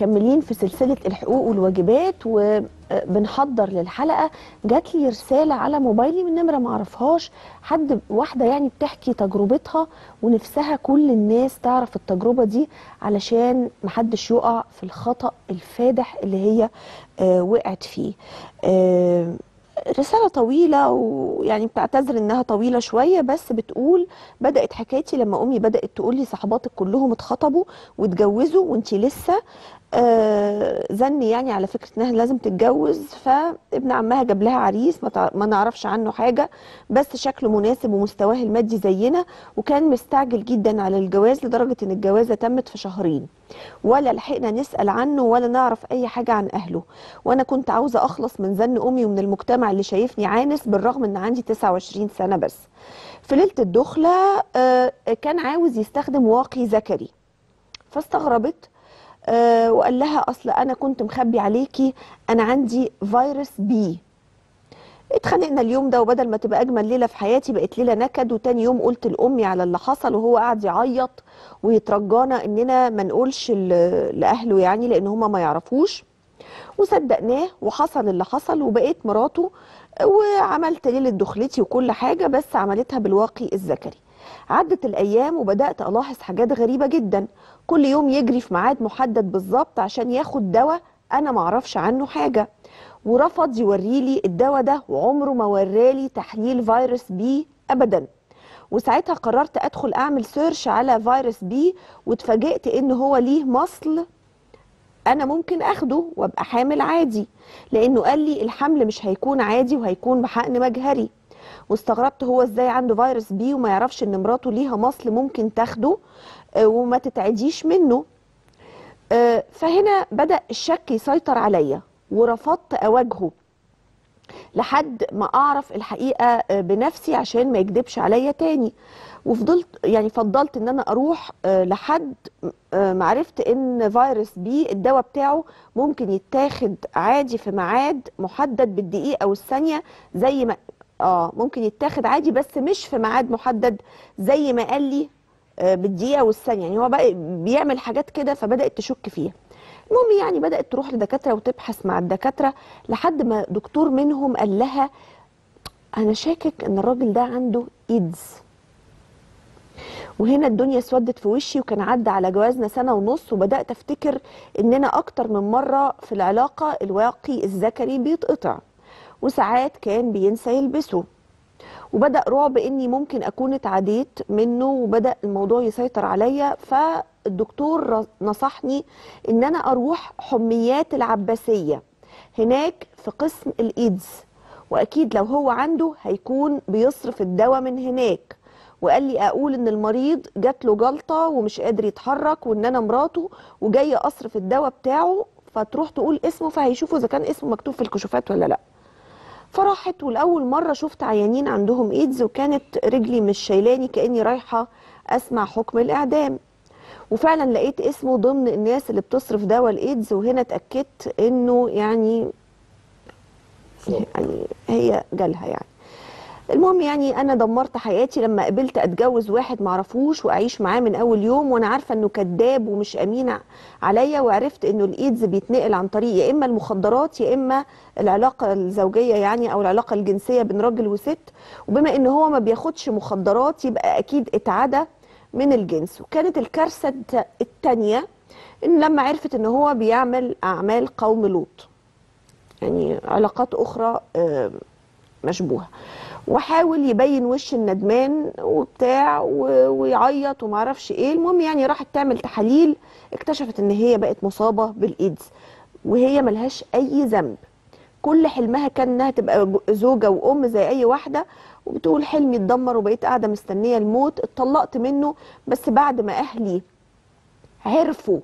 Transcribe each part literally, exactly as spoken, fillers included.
مكملين في سلسلة الحقوق والواجبات وبنحضر للحلقة. جات لي رسالة على موبايلي من نمرة معرفهاش، حد واحدة يعني بتحكي تجربتها ونفسها كل الناس تعرف التجربة دي علشان محدش يقع في الخطأ الفادح اللي هي آه وقعت فيه. آه رسالة طويلة، ويعني بتعتذر انها طويلة شوية، بس بتقول: بدأت حكايتي لما امي بدأت تقول لي صحباتك كلهم اتخطبوا واتجوزوا وانتي لسه. آه زني يعني على فكرة انها لازم تتجوز، فابن عمها جاب لها عريس ما, ما نعرفش عنه حاجة، بس شكله مناسب ومستواه المادي زينا، وكان مستعجل جدا على الجواز لدرجة ان الجوازة تمت في شهرين، ولا لحقنا نسأل عنه ولا نعرف اي حاجة عن اهله. وانا كنت عاوزة اخلص من زن امي ومن المجتمع اللي شايفني عانس بالرغم ان عندي تسعة وعشرين سنة. بس في ليلة الدخلة آه كان عاوز يستخدم واقي ذكري، فاستغربت أه وقال لها: اصل انا كنت مخبي عليكي، انا عندي فيروس بي. اتخانقنا اليوم ده، وبدل ما تبقى اجمل ليله في حياتي بقت ليله نكد. وتاني يوم قلت لامي على اللي حصل، وهو قاعد يعيط ويترجانا اننا ما نقولش لاهله يعني لان هما ما يعرفوش، وصدقناه وحصل اللي حصل وبقيت مراته، وعملت ليله دخلتي وكل حاجه بس عملتها بالواقي الذكري. عدت الايام وبدات الاحظ حاجات غريبه جدا، كل يوم يجري في ميعاد محدد بالظبط عشان ياخد دواء انا معرفش عنه حاجه، ورفض يوريلي الدواء ده وعمره ما ورالي تحليل فيروس بي ابدا. وساعتها قررت ادخل اعمل سيرش على فيروس بي، واتفاجئت ان هو ليه مصل انا ممكن اخده وابقى حامل عادي، لانه قال لي الحمل مش هيكون عادي وهيكون بحقن مجهري. واستغربت هو ازاي عنده فيروس بي وما يعرفش ان مراته ليها مصل ممكن تاخده وما تتعديش منه. فهنا بدأ الشك يسيطر عليا ورفضت أواجهه لحد ما أعرف الحقيقة بنفسي عشان ما يكدبش عليا تاني. وفضلت يعني فضلت إن أنا أروح لحد ما عرفت إن فيروس بي الدواء بتاعه ممكن يتاخد عادي في ميعاد محدد بالدقيقة أو الثانية، زي ما آه ممكن يتاخد عادي بس مش في ميعاد محدد زي ما قال لي بالدقيقه والثانيه. يعني هو بقى بيعمل حاجات كده فبدات تشك فيها. المهم يعني بدات تروح لدكاتره وتبحث مع الدكاتره لحد ما دكتور منهم قال لها: انا شاكك ان الراجل ده عنده ايدز. وهنا الدنيا اسودت في وشي، وكان عدى على جوازنا سنه ونص، وبدات افتكر اننا اكتر من مره في العلاقه الواقي الذكري بيتقطع، وساعات كان بينسى يلبسه، وبدأ رعب إني ممكن أكون اتعديت منه، وبدأ الموضوع يسيطر عليا. فالدكتور نصحني إن أنا أروح حميات العباسية، هناك في قسم الإيدز، وأكيد لو هو عنده هيكون بيصرف الدواء من هناك. وقال لي أقول إن المريض جات له جلطة ومش قادر يتحرك، وإن أنا مراته وجاية أصرف الدواء بتاعه، فتروح تقول اسمه فهيشوفوا إذا كان اسمه مكتوب في الكشوفات ولا لأ. فراحت، ولأول مرة شفت عيانين عندهم ايدز، وكانت رجلي مش شايلاني كأني رايحة أسمع حكم الإعدام. وفعلا لقيت اسمه ضمن الناس اللي بتصرف دواء الايدز، وهنا اتأكدت إنه يعني يعني هي جالها يعني. المهم يعني أنا دمرت حياتي لما قبلت أتجوز واحد معرفوش وأعيش معاه من أول يوم، وأنا عارفة إنه كذاب ومش أمين عليا. وعرفت إنه الإيدز بيتنقل عن طريق يا إما المخدرات يا إما العلاقة الزوجية يعني، أو العلاقة الجنسية بين راجل وست، وبما إن هو ما بياخدش مخدرات يبقى أكيد اتعدى من الجنس. وكانت الكارثة التانية إن لما عرفت إن هو بيعمل أعمال قوم لوط، يعني علاقات أخرى مشبوهة، وحاول يبين وش الندمان وبتاع ويعيط ومعرفش ايه. المهم يعني راحت تعمل تحاليل، اكتشفت ان هي بقت مصابة بالايدز وهي ملهاش اي ذنب. كل حلمها كان انها تبقى زوجة وام زي اي واحدة، وبتقول حلمي اتدمر وبقيت قاعدة مستنية الموت. اتطلقت منه بس بعد ما اهلي عرفوا،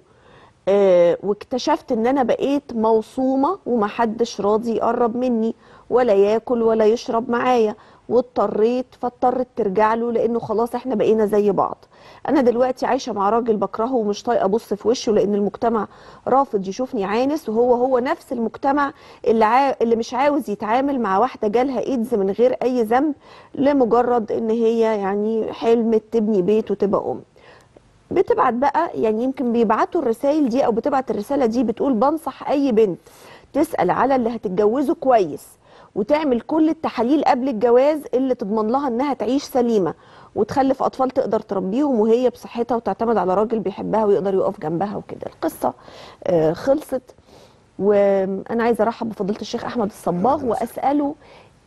اه واكتشفت ان انا بقيت موصومة ومحدش راضي يقرب مني ولا ياكل ولا يشرب معايا، واضطريت فاضطرت ترجع له لانه خلاص احنا بقينا زي بعض. انا دلوقتي عايشه مع راجل بكرهه ومش طايقه ابص في وشه لان المجتمع رافض يشوفني عانس، وهو هو نفس المجتمع اللي عاو... اللي مش عاوز يتعامل مع واحده جالها ايدز من غير اي ذنب لمجرد ان هي يعني حلمت تبني بيت وتبقى ام. بتبعت بقى يعني يمكن بيبعتوا الرسائل دي او بتبعت الرساله دي بتقول بنصح اي بنت تسال على اللي هتتجوزه كويس وتعمل كل التحاليل قبل الجواز اللي تضمن لها انها تعيش سليمه وتخلف اطفال تقدر تربيهم وهي بصحتها وتعتمد على راجل بيحبها ويقدر يقف جنبها وكده. القصه خلصت، وانا عايزه ارحب بفضيله الشيخ احمد الصباغ واساله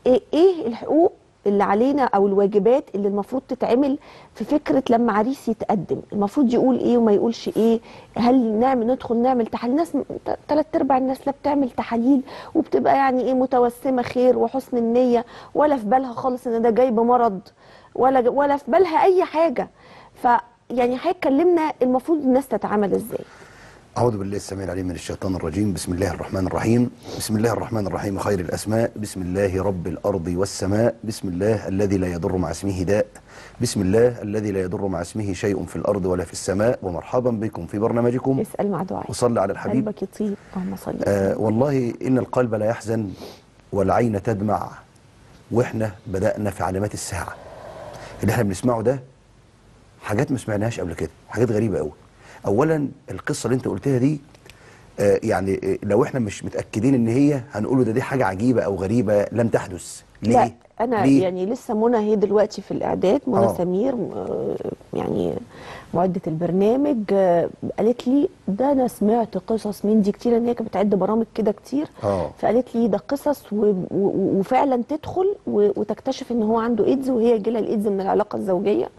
ايه الحقوق اللي علينا او الواجبات اللي المفروض تتعمل في فكره لما عريس يتقدم، المفروض يقول ايه وما يقولش ايه؟ هل نعمل ندخل نعمل تحاليل؟ ناس ثلاث ارباع الناس لا بتعمل تحاليل وبتبقى يعني ايه متوسمه خير وحسن النيه ولا في بالها خالص ان ده جاي بمرض ولا ولا في بالها اي حاجه. فيعني حضرتك كلمنا المفروض الناس تتعامل ازاي؟ أعوذ بالله السميع العليم من الشيطان الرجيم، بسم الله الرحمن الرحيم، بسم الله الرحمن الرحيم، خير الأسماء، بسم الله رب الأرض والسماء، بسم الله الذي لا يضر مع اسمه داء، بسم الله الذي لا يضر مع اسمه شيء في الأرض ولا في السماء، ومرحبا بكم في برنامجكم اسأل مع دعاء. وصلي على الحبيب قلبك يطيب. اللهم صل. آه والله إن القلب لا يحزن والعين تدمع، وإحنا بدأنا في علامات الساعة. اللي إحنا بنسمعه ده حاجات ما سمعناهاش قبل كده، حاجات غريبة أوي. اولا القصه اللي انت قلتها دي آه يعني آه لو احنا مش متاكدين ان هي هنقوله ده دي حاجه عجيبه او غريبه لم تحدث. ليه؟ لا انا ليه؟ يعني لسه منى هي دلوقتي في الاعداد، منى آه. سمير آه يعني معده البرنامج آه قالت لي ده انا سمعت قصص من دي كتير، ان هي كانت بتعد برامج كده كتير آه. فقالت لي ده قصص وفعلا تدخل وتكتشف ان هو عنده ايدز وهي يجي لها الايدز من العلاقه الزوجيه.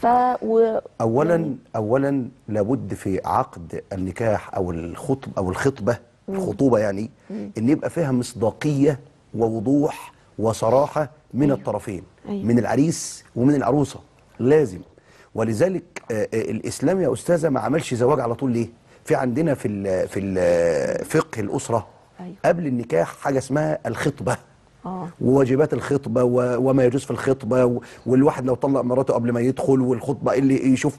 ف و... اولا يعني... اولا لابد في عقد النكاح او الخطب او الخطبه الخطوبه يعني مم. ان يبقى فيها مصداقيه ووضوح وصراحه من أيوه. الطرفين أيوه. من العريس ومن العروسه لازم. ولذلك الاسلام يا استاذه ما عملش زواج على طول. ليه؟ في عندنا في ال في ال فقه الاسره أيوه. قبل النكاح حاجه اسمها الخطبه وواجبات الخطبه وما يجوز في الخطبه، والواحد لو طلق مراته قبل ما يدخل والخطبه اللي يشوف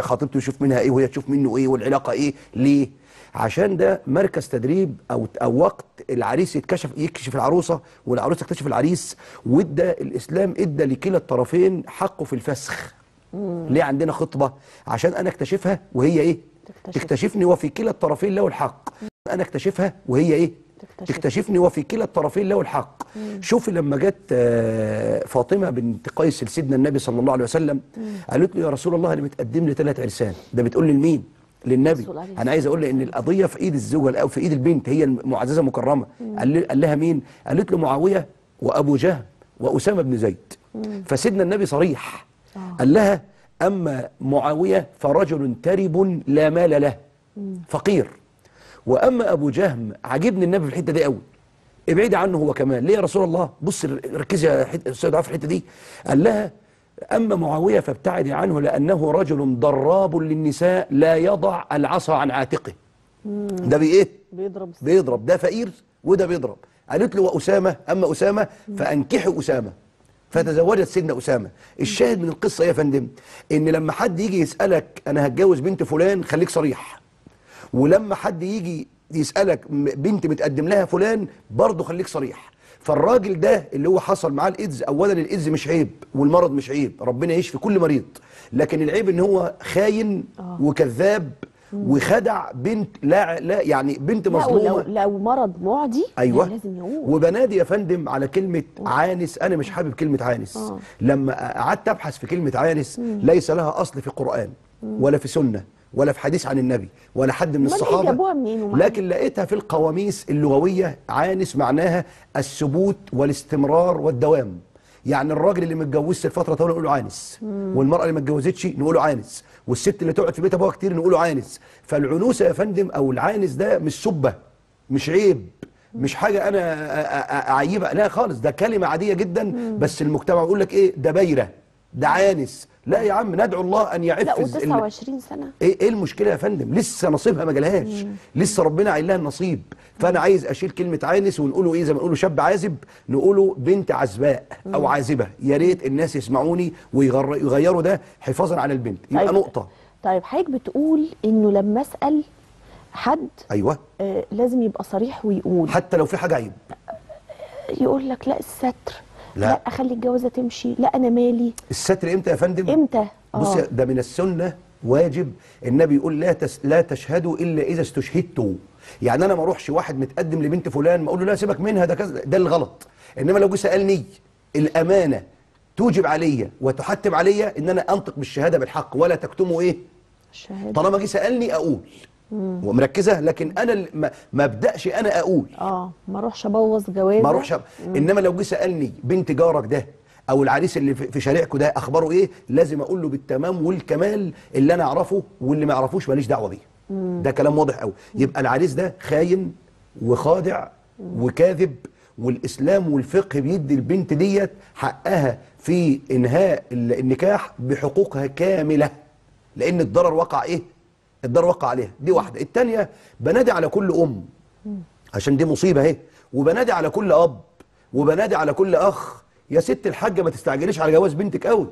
خطيبته يشوف منها ايه وهي تشوف منه ايه والعلاقه ايه. ليه؟ عشان ده مركز تدريب او او وقت العريس يتكشف يكشف العروسه والعروسه تكتشف العريس. وادى الاسلام ادى لكلا الطرفين حقه في الفسخ. مم. ليه عندنا خطبه؟ عشان انا اكتشفها وهي ايه؟ تكتشف. تكتشفني وفي كلا الطرفين له الحق. مم. انا اكتشفها وهي ايه؟ تكتشف. تكتشفني وفي كلا الطرفين له الحق. شوفي لما جت فاطمه بنت قيس لسيدنا النبي صلى الله عليه وسلم مم. قالت له يا رسول الله انا متقدم لي ثلاث عرسان. ده بتقول لمين؟ للنبي. انا عايز اقول لك ان القضيه في ايد الزوجه او في ايد البنت، هي المعززه المكرمه. قال لها مين؟ قالت له معاويه وابو جهم واسامه بن زيد. مم. فسيدنا النبي صريح آه. قال لها اما معاويه فرجل ترب لا مال له مم. فقير، واما ابو جهم عاجبني النبي في الحته دي قوي ابعدي عنه هو كمان. ليه يا رسول الله؟ بص ركزي يا استاذ عفوا في الحته دي. قال لها اما معاويه فابتعدي عنه لانه رجل ضراب للنساء لا يضع العصا عن عاتقه. مم. ده بايه؟ بيضرب بيضرب ده فقير وده بيضرب. قالت له واسامه اما اسامه فانكحوا اسامه، فتزوجت سيدنا اسامه. الشاهد من القصه يا فندم ان لما حد يجي يسالك انا هتجوز بنت فلان خليك صريح، ولما حد يجي يسألك بنت متقدم لها فلان برضه خليك صريح. فالراجل ده اللي هو حصل معاه الإيدز، أولا الإيدز مش عيب والمرض مش عيب، ربنا يشفي كل مريض، لكن العيب إن هو خاين وكذاب وخدع بنت لا لا يعني بنت مظلومه. لو, لو مرض معدي أيوة. يعني لازم يقول. وبنادي يا فندم على كلمه أوه. عانس. انا مش حابب كلمه عانس. أوه. لما قعدت ابحث في كلمه عانس مم. ليس لها اصل في القرآن مم. ولا في سنه ولا في حديث عن النبي ولا حد من الصحابه، لكن لقيتها في القواميس اللغويه. عانس معناها الثبوت والاستمرار والدوام. يعني الراجل اللي ما اتجوزش لفتره طويله نقول له عانس، والمراه اللي ما اتجوزتش نقول له عانس، والست اللي تقعد في بيت ابوها كتير نقول له عانس. فالعنوسه يا فندم او العانس ده مش سبه، مش عيب، مش حاجه انا اعيبها، لا خالص، ده كلمه عاديه جدا، بس المجتمع بيقول لك ايه ده بايره ده عانس. لا يا عم، ندعو الله ان يعفز. لا وتسعة وعشرين سنه ايه ايه المشكله يا فندم؟ لسه نصيبها ما جالهاش، لسه ربنا عايل لها النصيب. فانا عايز اشيل كلمه عانس ونقوله ايه زي ما نقوله شاب عازب نقوله بنت عزباء او عازبه. يا ريت الناس يسمعوني ويغيروا ده حفاظا على البنت. يبقى طيب. نقطه. طيب حضرتك بتقول انه لما اسال حد ايوه آه لازم يبقى صريح ويقول حتى لو في حاجه عيب. يقول لك لا الستر، لا, لا اخلي الجوازه تمشي، لا انا مالي. الستر امتى يا فندم؟ امتى؟ بص ده من السنه واجب. النبي يقول لا تس لا تشهدوا الا اذا استشهدتوا. يعني انا ما اروحش واحد متقدم لبنت فلان ما اقول له لا سيبك منها ده كذا، ده الغلط. انما لو جه سالني الامانه توجب عليا وتحتم عليا ان انا انطق بالشهاده بالحق ولا تكتموا ايه؟ الشهاده. طالما جه سالني اقول ومركزه، لكن انا ما ابداش انا اقول اه ما اروحش ابوظ جوازي ما اروحش أب... انما لو جه سالني بنت جارك ده او العريس اللي في شارعكم ده اخباره ايه، لازم اقول له بالتمام والكمال اللي انا اعرفه، واللي ما يعرفوش ماليش دعوه بيه. ده كلام واضح قوي. يبقى العريس ده خاين وخادع وكاذب، والاسلام والفقه بيدي البنت ديت حقها في انهاء النكاح بحقوقها كامله، لان الضرر وقع ايه؟ الضرر وقع عليها. دي واحده. الثانيه بنادي على كل ام عشان دي مصيبه اهي، وبنادي على كل اب، وبنادي على كل اخ. يا ست الحاجه ما تستعجليش على جواز بنتك قوي.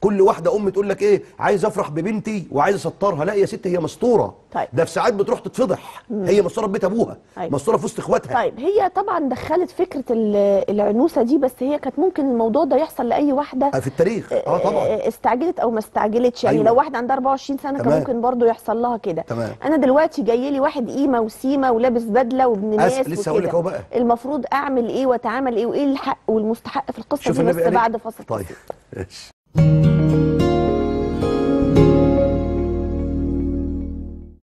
كل واحده ام تقول لك ايه عايز افرح ببنتي وعايز اسطرها، لا يا ست هي مستوره. طيب. ده في ساعات بتروح تتفضح. مم. هي مستوره في بيت ابوها. طيب. مستوره في وسط اخواتها. طيب هي طبعا دخلت فكره العنوسه دي، بس هي كانت ممكن الموضوع ده يحصل لاي واحده في التاريخ. اه طبعا استعجلت او ما استعجلتش. يعني أيوة. لو واحده عندها أربعة وعشرين سنه كان ممكن برضو يحصل لها كده. انا دلوقتي جاي لي واحد قيمه وسيمه ولابس بدله وابن ناس، لسه هقول لك اهو بقى المفروض اعمل ايه واتعامل ايه وايه الحق والمستحق في القصه دي، بس بعد فصل. طيب